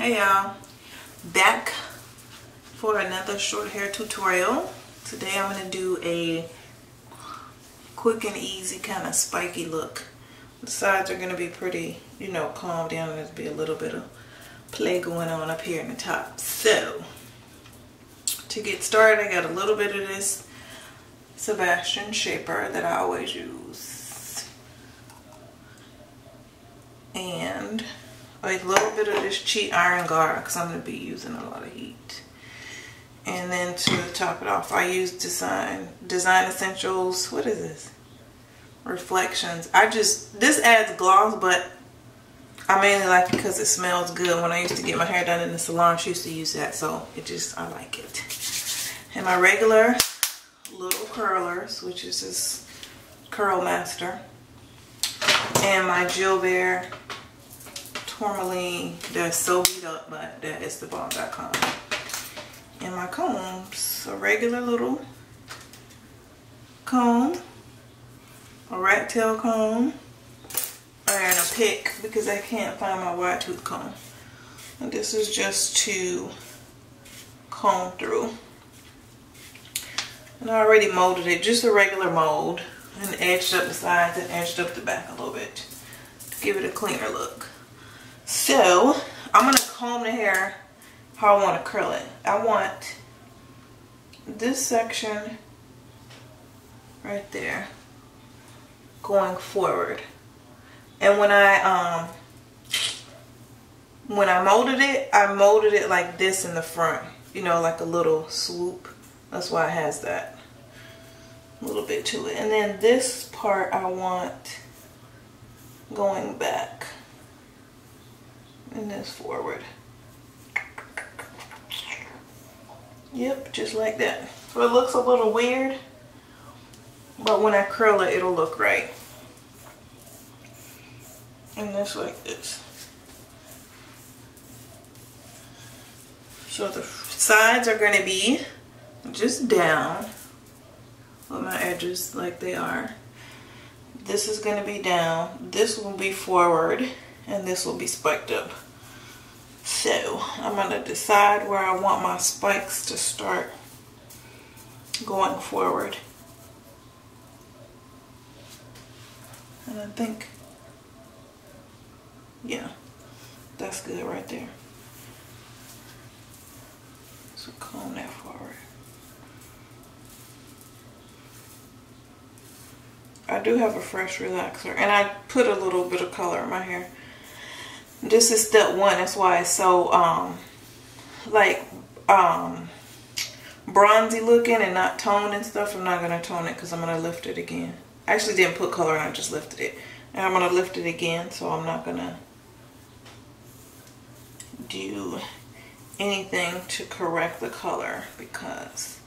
Hey y'all, back for another short hair tutorial. Today I'm going to do a quick and easy kind of spiky look. The sides are going to be pretty, you know, calmed down, and there's be a little bit of play going on up here in the top. So to get started, I got a little bit of this Sebastian Shaper that I always use, and a little bit of this cheat iron guard because I'm going to be using a lot of heat. And then to top it off, I use Design Essentials. What is this? Reflections. This adds gloss, but I mainly like it because it smells good. When I used to get my hair done in the salon, she used to use that, so I like it. And my regular little curlers, which is this Curl Master, and my Jill Bear. Formerly, that's so beat up, but that is the bomb.com. And my combs, a regular little comb, a rat tail comb, and a pick because I can't find my wide tooth comb. And this is just to comb through. And I already molded it, just a regular mold, and edged up the sides and edged up the back a little bit to give it a cleaner look. So I'm going to comb the hair how I want to curl it. I want this section right there going forward. And when I molded it, I molded it like this in the front. You know, like a little swoop. That's why it has that little bit to it. And then this part I want going back. And this forward. Yep, just like that. So it looks a little weird, but when I curl it, it'll look right. And that's like this. So the sides are going to be just down with my edges like they are. This is going to be down. This will be forward. And this will be spiked up. So I'm going to decide where I want my spikes to start going forward. And I think, yeah, that's good right there. So comb that forward. I do have a fresh relaxer, and I put a little bit of color in my hair. This is step one. That's why it's so bronzy looking and not toned and stuff. I'm not gonna tone it because I'm gonna lift it again. I actually didn't put color on, I just lifted it, and I'm gonna lift it again. So I'm not gonna do anything to correct the color because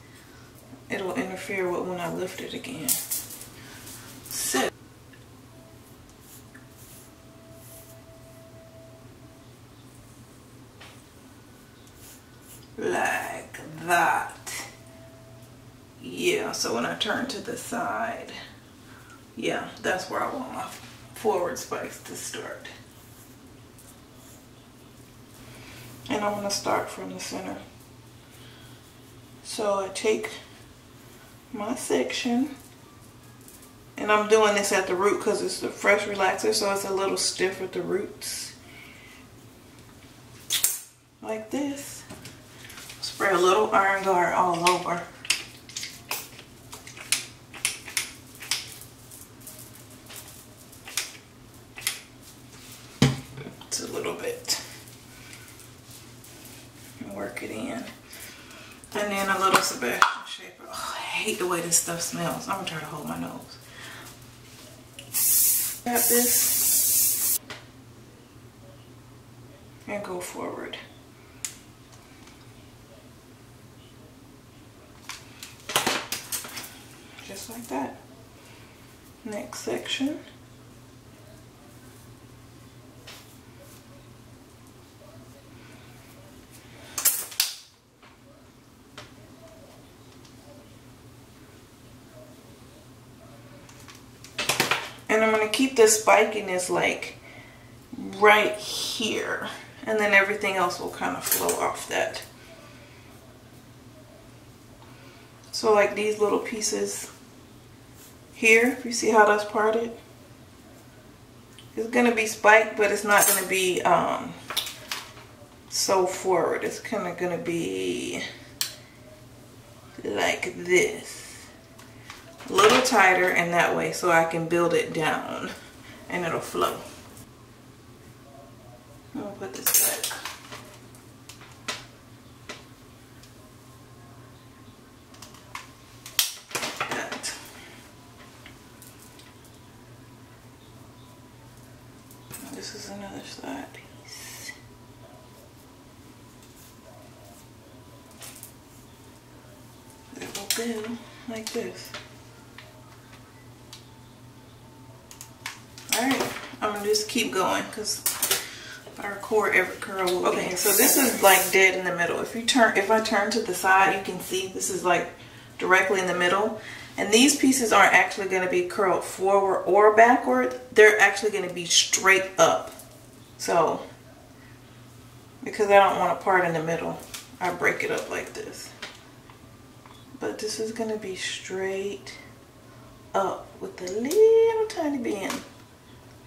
it'll interfere with when I lift it again. So like that. Yeah, so when I turn to the side, yeah, that's where I want my forward spikes to start. And I'm going to start from the center. So I take my section, and I'm doing this at the root because it's the fresh relaxer, so it's a little stiff at the roots. Like this. Spray a little iron guard all over. It's a little bit. And work it in. And then a little Sebastian Shaper. Oh, I hate the way this stuff smells. I'm gonna try to hold my nose. Grab this. And go forward. Just like that. Next section. And I'm going to keep the spikiness like right here. and then everything else will kind of flow off that. So like these little pieces here, if you see how that's parted, it's going to be spiked, but it's not going to be so forward. It's kind of going to be like this, a little tighter in that way, so I can build it down and it'll flow. I'm going to put this back. This is another side piece. That will do like this. Alright, I'm gonna just keep going because if I record every curl will be. Okay, so this is like dead in the middle. If I turn to the side, you can see this is like directly in the middle. And these pieces aren't actually going to be curled forward or backward. They're actually going to be straight up. So, because I don't want to part in the middle, I break it up like this. But this is going to be straight up with a little tiny bend.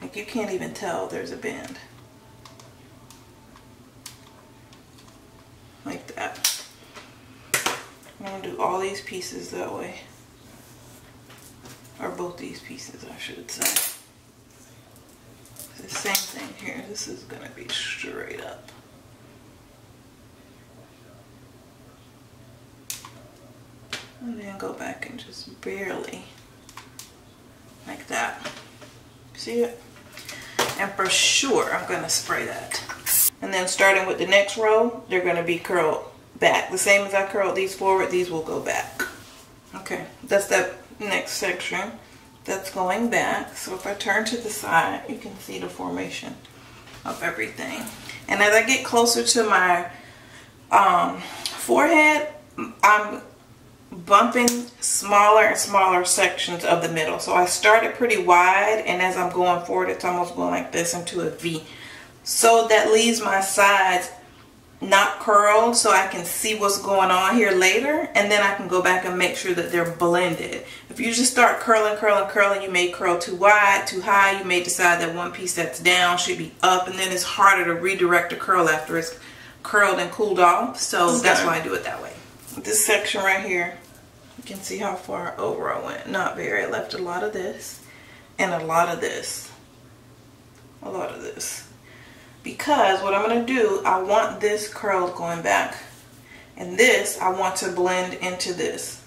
Like you can't even tell there's a bend. Like that. I'm going to do all these pieces that way. Or both these pieces, I should say. The same thing here. This is going to be straight up. And then go back and just barely, like that. See it? And for sure, I'm going to spray that. And then starting with the next row, they're going to be curled back. The same as I curled these forward, these will go back. Okay, that's that. Next section that's going back. So if I turn to the side, you can see the formation of everything. And as I get closer to my forehead, I'm bumping smaller and smaller sections of the middle. So I started pretty wide, and as I'm going forward, it's almost going like this into a V. So that leaves my sides not curled, so I can see what's going on here later, and then I can go back and make sure that they're blended. If you just start curling, you may curl too wide, too high. You may decide that one piece that's down should be up, and then it's harder to redirect the curl after it's curled and cooled off. So that's why I do it that way. This section right here, you can see how far over I went. Not very. I left a lot of this and a lot of this, a lot of this. Because what I'm going to do, I want this curled going back, and this I want to blend into this.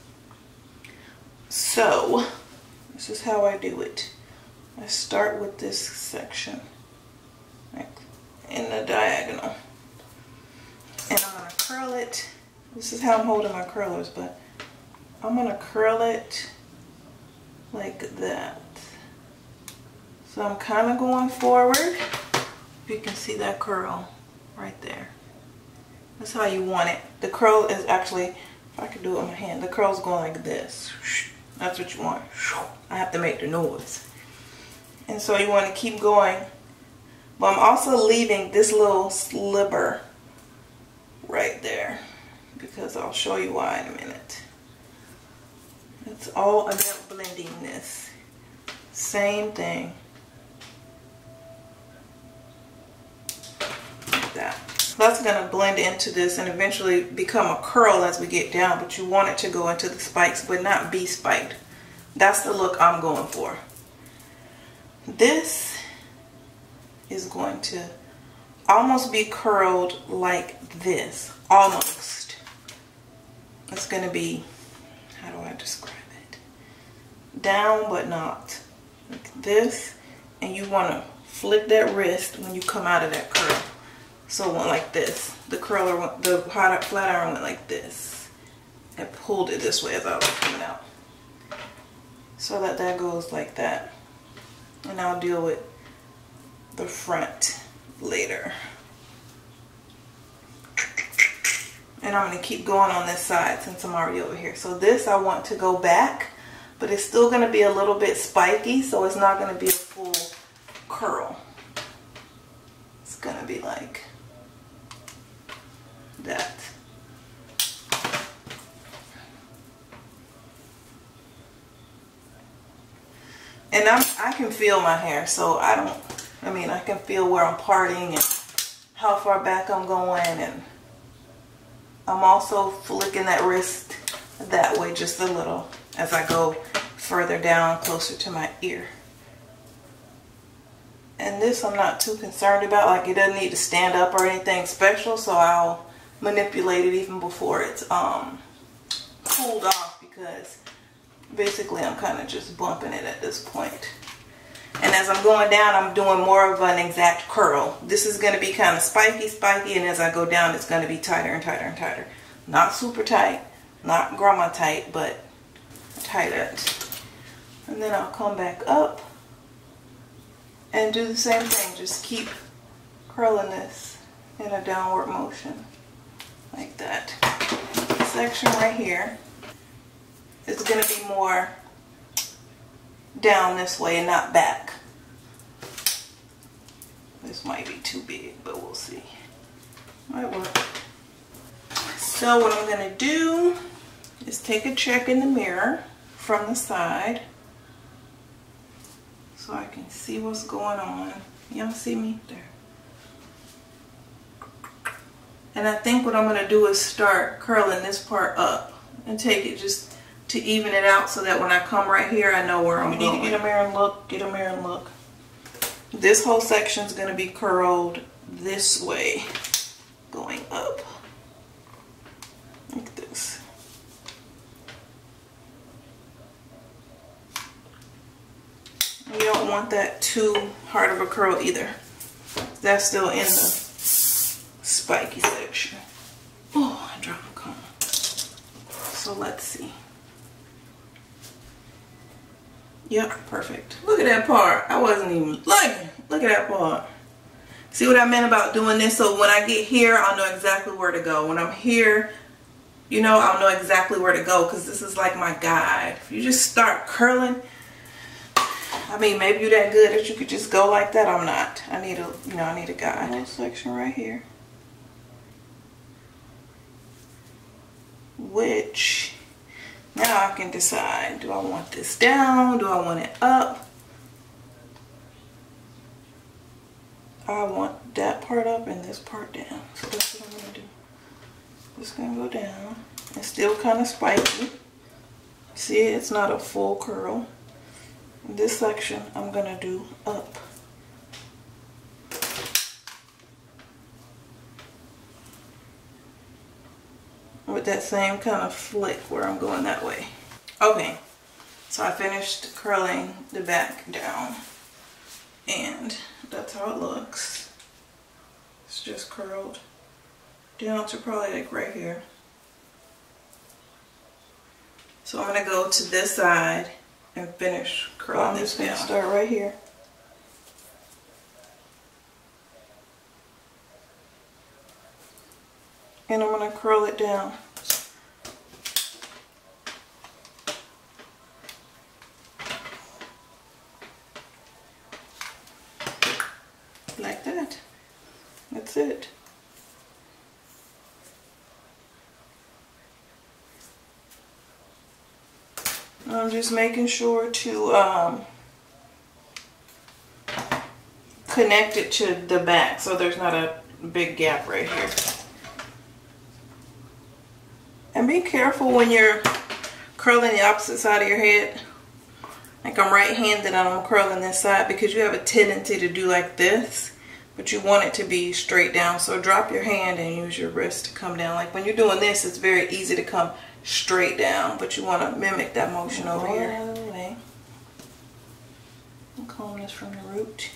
So this is how I do it. I start with this section, like in the diagonal, and I'm going to curl it. This is how I'm holding my curlers, but I'm going to curl it like that. So I'm kind of going forward. You can see that curl right there. That's how you want it. The curl is actually, if I could do it with my hand, the curl's going like this. That's what you want. I have to make the noise. And so you want to keep going. But I'm also leaving this little sliver right there, because I'll show you why in a minute. It's all about blending this. Same thing. That. So that's going to blend into this and eventually become a curl as we get down, but you want it to go into the spikes but not be spiked. That's the look I'm going for. This is going to almost be curled like this. Almost. It's going to be, how do I describe it? Down but not. Like this. And you want to flick that wrist when you come out of that curl. So it went like this. The curler, the flat iron went like this. I pulled it this way as I was coming out. So that goes like that. And I'll deal with the front later. And I'm gonna keep going on this side since I'm already over here. So this I want to go back, but it's still gonna be a little bit spiky, so it's not gonna be a full curl. It's gonna be like that. And I can feel my hair, so I don't, I mean, I can feel where I'm parting and how far back I'm going, and I'm also flicking that wrist that way just a little as I go further down closer to my ear. And this I'm not too concerned about, like it doesn't need to stand up or anything special, so I'll manipulate it even before it's cooled off, because basically I'm kind of just bumping it at this point. And as I'm going down, I'm doing more of an exact curl. This is going to be kind of spiky, and as I go down, it's going to be tighter and tighter and tighter. Not super tight, not grandma tight, but tighter. And then I'll come back up and do the same thing. Just keep curling this in a downward motion, like that. This section right here is going to be more down this way and not back. This might be too big, but we'll see. Might work. So what I'm going to do is take a check in the mirror from the side so I can see what's going on. Y'all see me? There. And I think what I'm going to do is start curling this part up and take it just to even it out, so that when I come right here, I know where I'm going. You need to get a mirror and look, get a mirror and look. This whole section is going to be curled this way, going up, like this. You don't want that too hard of a curl either. That's still in the spiky section. Oh, I dropped my comb. So let's see. Yep, perfect. Look at that part. I wasn't even looking. Look at that part. See what I meant about doing this? So when I get here, I'll know exactly where to go. When I'm here, you know, I'll know exactly where to go, because this is like my guide. If you just start curling, I mean, maybe you're that good that you could just go like that. I'm not. I need a, you know, I need a guide. This section right here, which now I can decide, do I want this down? Do I want it up? I want that part up and this part down. So that's what I'm going to do. It's going to go down. It's still kind of spiky. See, it's not a full curl. This section I'm going to do up. With that same kind of flick where I'm going that way. Okay, so I finished curling the back down, and that's how it looks. It's just curled down to probably like right here. So I'm gonna go to this side and finish curling this down. I'm just gonna start right here. And I'm going to curl it down. Like that. That's it. I'm just making sure to connect it to the back, so there's not a big gap right here. And be careful when you're curling the opposite side of your head. Like I'm right-handed and I'm curling this side, because you have a tendency to do like this, but you want it to be straight down. So drop your hand and use your wrist to come down. Like when you're doing this, it's very easy to come straight down, but you want to mimic that motion over here. All the way. I'll comb this from the root.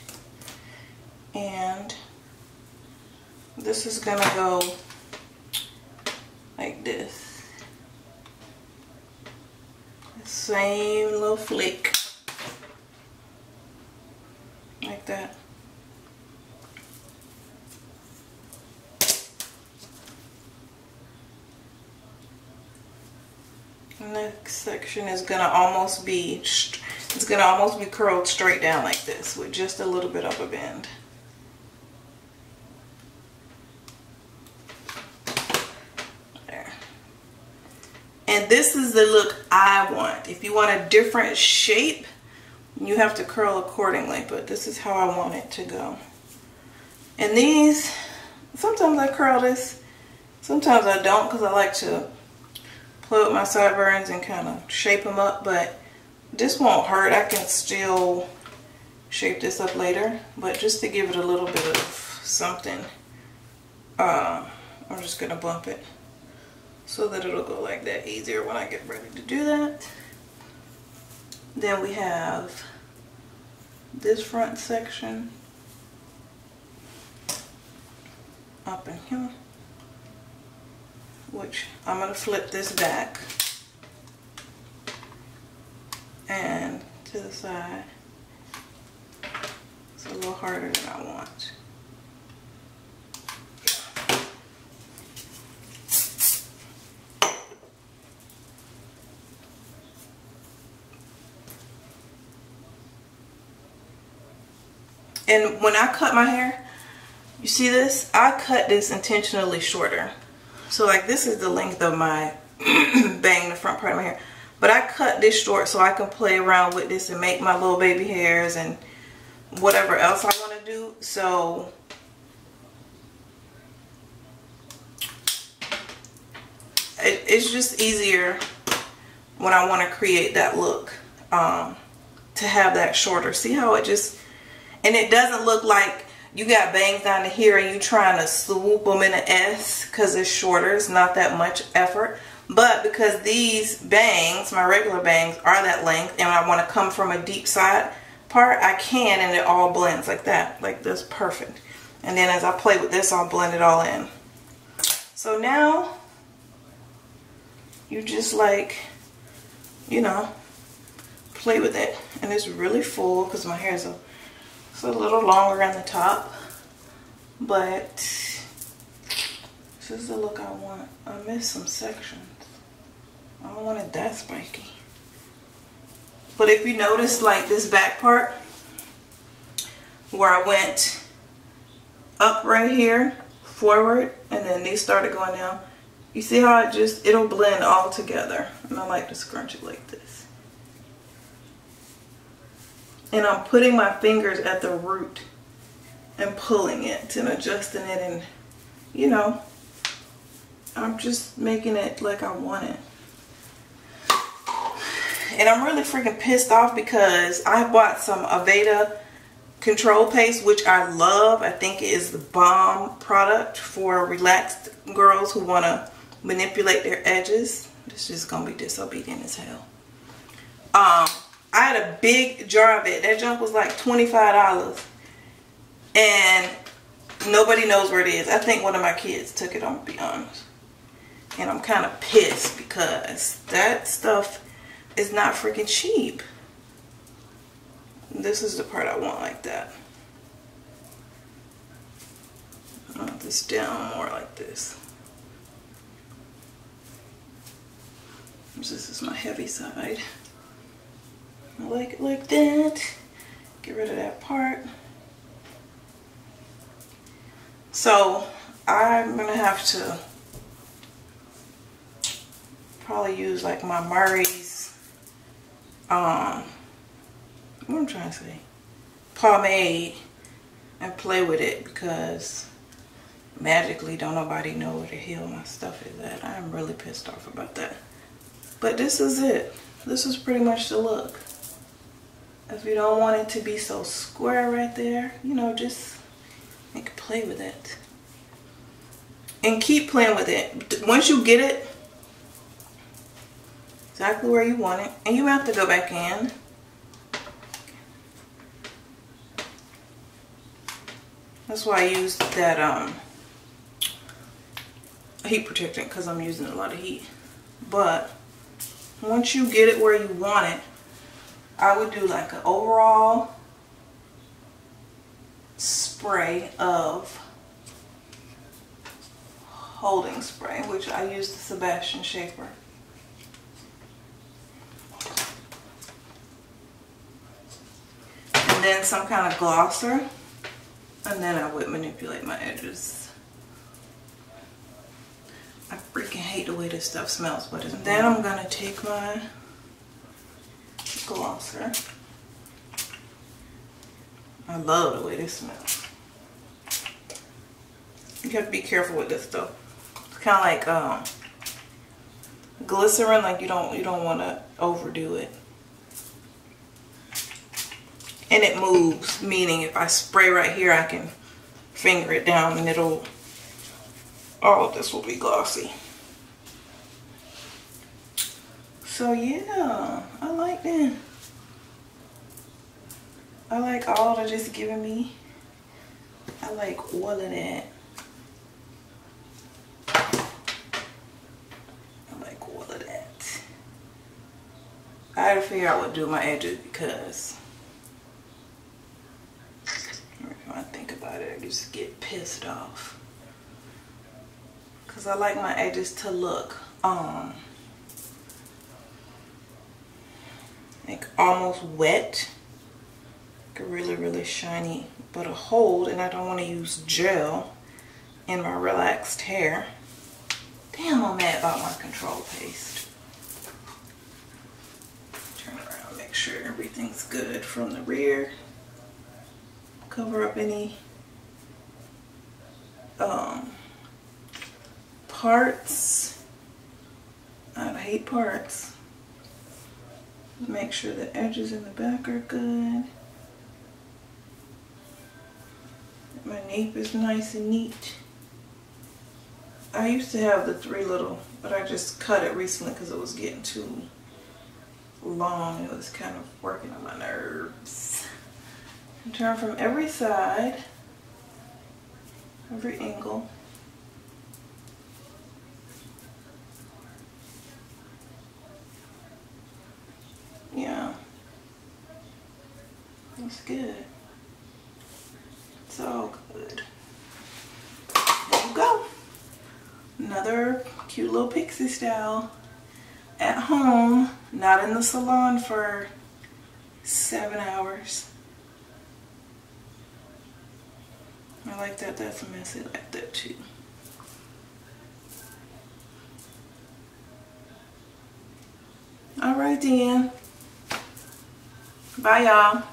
And this is going to go like this. Same little flick, like that. Next section is gonna almost be, it's gonna almost be curled straight down like this, with just a little bit of a bend. this is the look I want. If you want a different shape, you have to curl accordingly, but this is how I want it to go. And these, sometimes I curl this, sometimes I don't, because I like to play with my sideburns and kind of shape them up, but this won't hurt. I can still shape this up later, but just to give it a little bit of something, I'm just gonna bump it so that it'll go like that easier when I get ready to do that. Then we have this front section up in here, which I'm going to flip this back and to the side. It's a little harder than I want. And when I cut my hair, you see this? I cut this intentionally shorter. So like this is the length of my bang, the front part of my hair. But I cut this short so I can play around with this and make my little baby hairs and whatever else I want to do. So it's just easier when I want to create that look to have that shorter. See how it just... And it doesn't look like you got bangs down to here and you trying to swoop them in an S, because it's shorter. It's not that much effort. But because these bangs, my regular bangs, are that length and I want to come from a deep side part, I can, and it all blends like that. Like that's perfect. And then as I play with this, I'll blend it all in. So now you just like, you know, play with it. And it's really full because my hair is a... It's a little longer on the top, but this is the look I want. I missed some sections. I don't want it that spiky. But if you notice, like this back part, where I went up right here, forward, and then these started going down. You see how it just, it'll blend all together. And I like to scrunch it like this. And I'm putting my fingers at the root and pulling it and adjusting it, and you know, I'm just making it like I want it. And I'm really freaking pissed off because I bought some Aveda Control Paste, which I love. I think it is the bomb product for relaxed girls who want to manipulate their edges. This is going to be disobedient as hell. I had a big jar of it. That junk was like $25. And nobody knows where it is. I think one of my kids took it, I'm gonna be honest. And I'm kind of pissed because that stuff is not freaking cheap. This is the part I want like that. I want this down more like this. This is my heavy side. I like it like that. Get rid of that part. So I'm gonna have to probably use like my Murray's what I'm trying to say, pomade, and play with it, because magically don't nobody know where the hell my stuff is at. I'm really pissed off about that. But this is it. This is pretty much the look. If you don't want it to be so square right there, you know, just make a play with it. And keep playing with it. Once you get it exactly where you want it, and you have to go back in. That's why I used that heat protectant, because I'm using a lot of heat. But once you get it where you want it, I would do like an overall spray of holding spray, which I use the Sebastian Shaper. And then some kind of glosser. And then I would manipulate my edges. I freaking hate hate the way this stuff smells, but it's... Then I'm gonna take my glosser. I love the way this smells. You have to be careful with this stuff. It's kind of like glycerin. Like you don't want to overdo it. And it moves, meaning if I spray right here, I can finger it down and it'll... all of this will be glossy. So yeah, I like that. I like all that it's giving me. I like all of that. I like all of that. I had to figure out what to do with my edges because... when I think about it, I just get pissed off. Because I like my edges to look like almost wet. Like really, really shiny, but a hold, and I don't want to use gel in my relaxed hair. Damn, I'm mad about my control paste. Turn around, make sure everything's good from the rear. Cover up any parts. I hate parts. Make sure the edges in the back are good. My nape is nice and neat. I used to have the three little, but I just cut it recently because it was getting too long. It was kind of working on my nerves. And turn from every side, every angle. Yeah, that's good. It's all good. There you go. Another cute little pixie style at home, not in the salon for 7 hours. I like that. That's messy. I like that too. All right then. Bye y'all.